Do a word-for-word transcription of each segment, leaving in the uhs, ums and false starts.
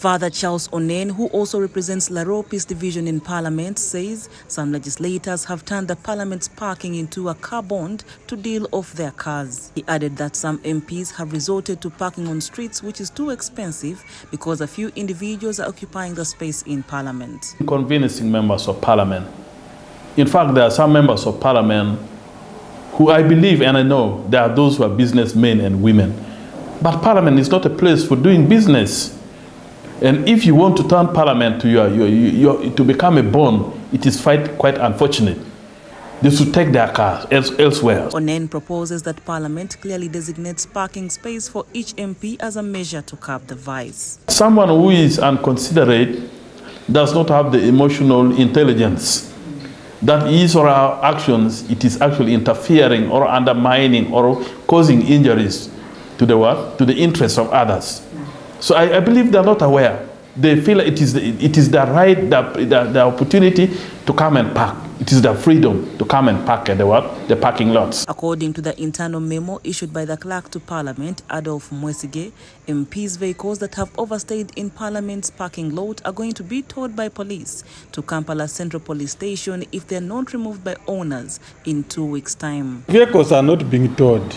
Father Charles Onen, who also represents Laropi's Division in Parliament, says some legislators have turned the Parliament's parking into a car bond to deal off their cars. He added that some M Ps have resorted to parking on streets, which is too expensive because a few individuals are occupying the space in Parliament. Inconveniencing members of Parliament. In fact, there are some members of Parliament who I believe and I know there are those who are businessmen and women. But Parliament is not a place for doing business. And if you want to turn Parliament to, your, your, your, your, to become a bond, it is quite, quite unfortunate. They should take their cars else, elsewhere. Onen proposes that Parliament clearly designates parking space for each M P as a measure to curb the vice. Someone who is inconsiderate does not have the emotional intelligence that his or her actions, it is actually interfering or undermining or causing injuries to the, what? To the interests of others. So I, I believe they're not aware. They feel it is, it is their right, their, their, their opportunity to come and park. It is their freedom to come and park at the, what? The parking lots. According to the internal memo issued by the clerk to Parliament, Adolf Mwesige, M Ps' vehicles that have overstayed in Parliament's parking lot are going to be towed by police to Kampala Central Police Station if they are not removed by owners in two weeks' time. Vehicles are not being towed.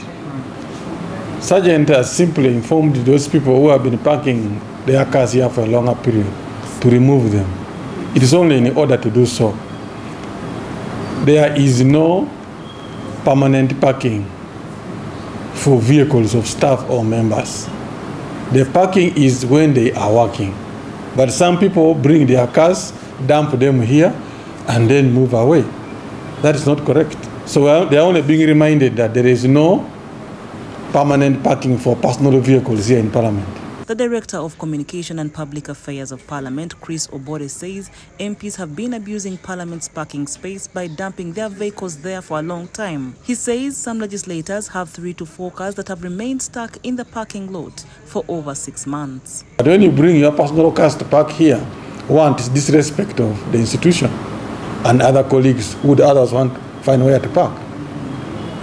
Sergeant has simply informed those people who have been parking their cars here for a longer period to remove them. It is only in order to do so. There is no permanent parking for vehicles of staff or members. The parking is when they are working. But some people bring their cars, dump them here, and then move away. That is not correct. So they are only being reminded that there is no permanent parking for personal vehicles here in Parliament. The Director of Communication and Public Affairs of Parliament, Chris Obore, says M Ps have been abusing Parliament's parking space by dumping their vehicles there for a long time. He says some legislators have three to four cars that have remained stuck in the parking lot for over six months. But when you bring your personal cars to park here, one, it's disrespect of the institution and other colleagues who the others want to find where to park.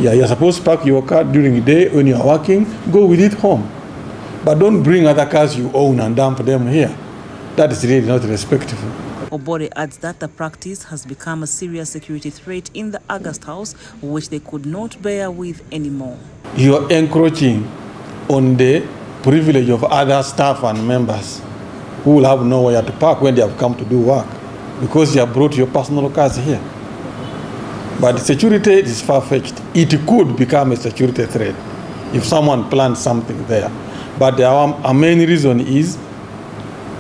Yeah, you're supposed to park your car during the day when you're working, go with it home. But don't bring other cars you own and dump them here. That is really not respectful. Obore adds that the practice has become a serious security threat in the August House, which they could not bear with anymore. You are encroaching on the privilege of other staff and members who will have nowhere to park when they have come to do work because you have brought your personal cars here. But security is far-fetched. It could become a security threat if someone plants something there. But the our main reason is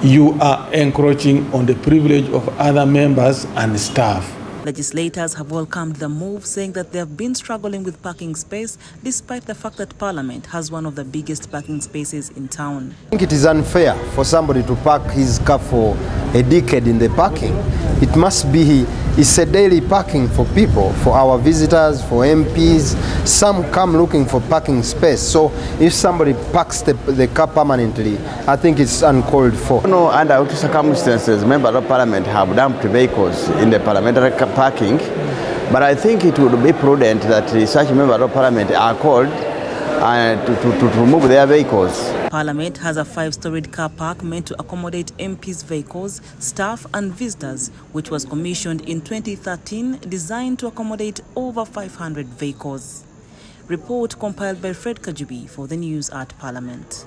you are encroaching on the privilege of other members and staff. Legislators have welcomed the move, saying that they have been struggling with parking space despite the fact that Parliament has one of the biggest parking spaces in town. I think it is unfair for somebody to park his car for a decade in the parking. It must be, it's a daily parking for people, for our visitors, for M Ps. Some come looking for parking space. So if somebody parks the, the car permanently, I think it's uncalled for. No, under what circumstances, members of Parliament have dumped vehicles in the parliamentary parking, but I think it would be prudent that such members of Parliament are called and to, to, to remove their vehicles. Parliament has a five-storied car park meant to accommodate M Ps' vehicles, staff and visitors, which was commissioned in twenty thirteen, designed to accommodate over five hundred vehicles. Report compiled by Fred Kajubi for the News at Parliament.